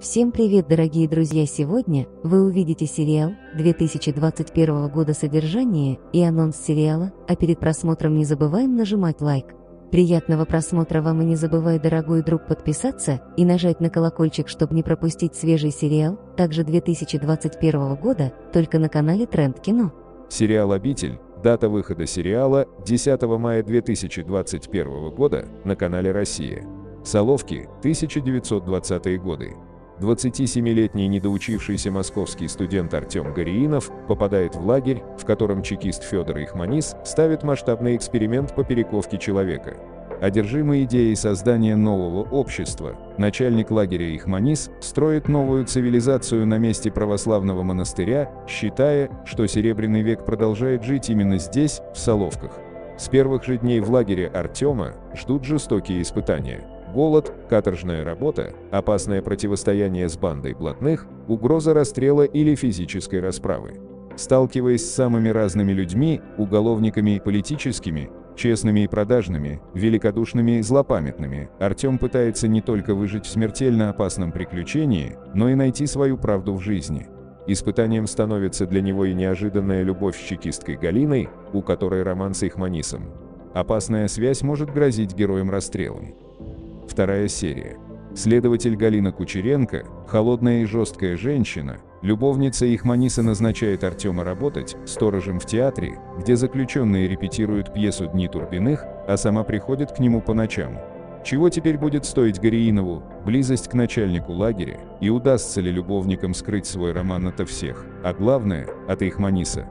Всем привет, дорогие друзья! Сегодня вы увидите сериал 2021 года, содержание и анонс сериала, а перед просмотром не забываем нажимать лайк. Приятного просмотра вам и не забывай, дорогой друг, подписаться и нажать на колокольчик, чтобы не пропустить свежий сериал, также 2021 года, только на канале Тренд Кино. Сериал «Обитель». Дата выхода сериала 10 мая 2021 года на канале «Россия». Соловки, 1920-е годы. 27-летний недоучившийся московский студент Артём Горяинов попадает в лагерь, в котором чекист Фёдор Ихманис ставит масштабный эксперимент по перековке человека. Одержимый идеей создания нового общества, начальник лагеря Ихманис строит новую цивилизацию на месте православного монастыря, считая, что Серебряный век продолжает жить именно здесь, в Соловках. С первых же дней в лагере Артёма ждут жестокие испытания. Голод, каторжная работа, опасное противостояние с бандой блатных, угроза расстрела или физической расправы. Сталкиваясь с самыми разными людьми, уголовниками и политическими, честными и продажными, великодушными и злопамятными, Артём пытается не только выжить в смертельно опасном приключении, но и найти свою правду в жизни. Испытанием становится для него и неожиданная любовь с чекисткой Галиной, у которой роман с Ихманисом. Опасная связь может грозить героям расстрелом. Вторая серия. Следователь Галина Кучеренко, холодная и жесткая женщина, любовница Ихманиса, назначает Артёма работать сторожем в театре, где заключенные репетируют пьесу «Дни Турбиных», а сама приходит к нему по ночам. Чего теперь будет стоить Горяинову близость к начальнику лагеря, и удастся ли любовникам скрыть свой роман ото всех, а главное, от Ихманиса?